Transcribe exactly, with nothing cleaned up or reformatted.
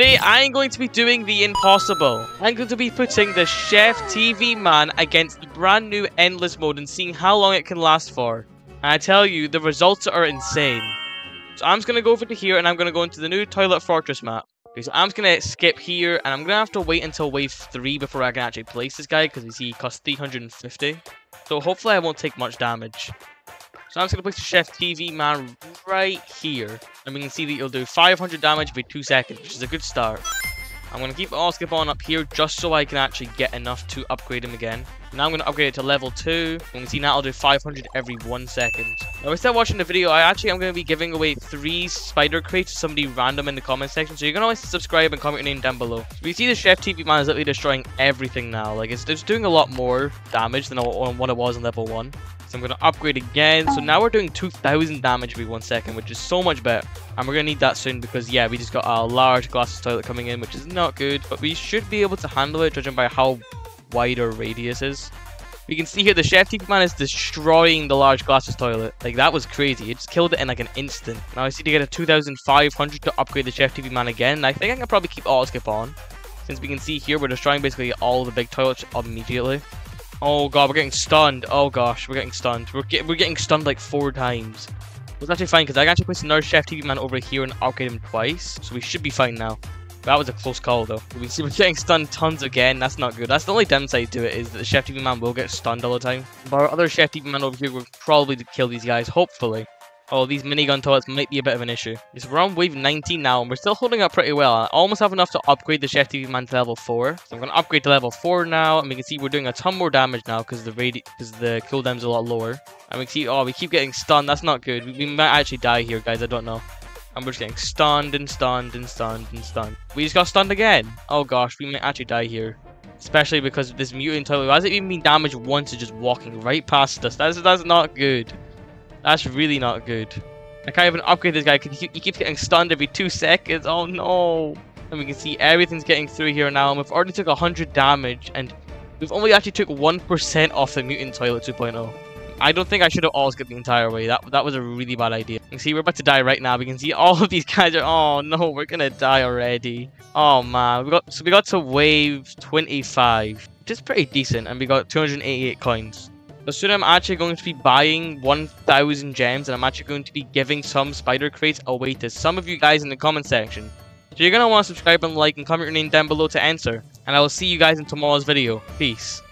Today, I'm going to be doing the impossible. I'm going to be putting the Chef T V Man against the brand new Endless Mode and seeing how long it can last for. And I tell you, the results are insane. So I'm just going to go over to here and I'm going to go into the new Toilet Fortress map. Okay, so I'm just going to skip here and I'm going to have to wait until wave three before I can actually place this guy because he costs three hundred fifty. So hopefully I won't take much damage. So I'm just going to place the Chef T V Man right here. And we can see that you'll do five hundred damage by two seconds, which is a good start. I'm going to keep all skip on up here just so I can actually get enough to upgrade him again. Now I'm going to upgrade it to level two. You can see now I'll do five hundred every one second. Now instead of watching the video, I actually am going to be giving away three spider crates to somebody random in the comment section. So you're going to always subscribe and comment your name down below. So you see the Chef T V Man is literally destroying everything now. Like it's, it's doing a lot more damage than what it was in level one. So I'm going to upgrade again. So now we're doing two thousand damage every one second, which is so much better. And we're going to need that soon because, yeah, we just got a large glass toilet coming in, which is not good. But we should be able to handle it, judging by how wide our radius is. We can see here the Chef T V Man is destroying the large glass toilet. Like, that was crazy. It just killed it in, like, an instant. Now I see to get a two thousand five hundred to upgrade the Chef T V Man again. I think I can probably keep auto-skip on. Since we can see here, we're destroying basically all the big toilets immediately. Oh god, we're getting stunned. Oh gosh, we're getting stunned. We're, get, we're getting stunned like four times. It's actually fine because I can actually place another Chef T V Man over here and upgrade him twice. So we should be fine now. That was a close call though. We see we're getting stunned tons again. That's not good. That's the only downside to it is that the Chef T V Man will get stunned all the time. But our other Chef T V Man over here will probably kill these guys, hopefully. Oh, these minigun toilets might be a bit of an issue. Yes, we're on wave nineteen now, and we're still holding up pretty well. I almost have enough to upgrade the Chef T V Man to level four. So I'm going to upgrade to level four now, and we can see we're doing a ton more damage now because the radi because the cooldown's a lot lower. And we can see, oh, we keep getting stunned. That's not good. We, we might actually die here, guys. I don't know. And we're just getting stunned and stunned and stunned and stunned. We just got stunned again. Oh, gosh. We might actually die here. Especially because this mutant toilet hasn't even been damaged once. It's just walking right past us. That's, that's not good. That's really not good. I can't even upgrade this guy because he keeps getting stunned every two seconds. Oh no! And we can see everything's getting through here now. And we've already took one hundred damage, and we've only actually took one percent off the mutant toilet two point oh. I don't think I should have all skipped the entire way. That that was a really bad idea. You can see we're about to die right now. We can see all of these guys are. Oh no, we're gonna die already. Oh man, we got so we got to wave twenty-five, which is pretty decent, and we got two hundred eighty-eight coins. So soon I'm actually going to be buying one thousand gems, and I'm actually going to be giving some spider crates away to some of you guys in the comment section. So you're going to want to subscribe and like and comment your name down below to answer. And I will see you guys in tomorrow's video. Peace.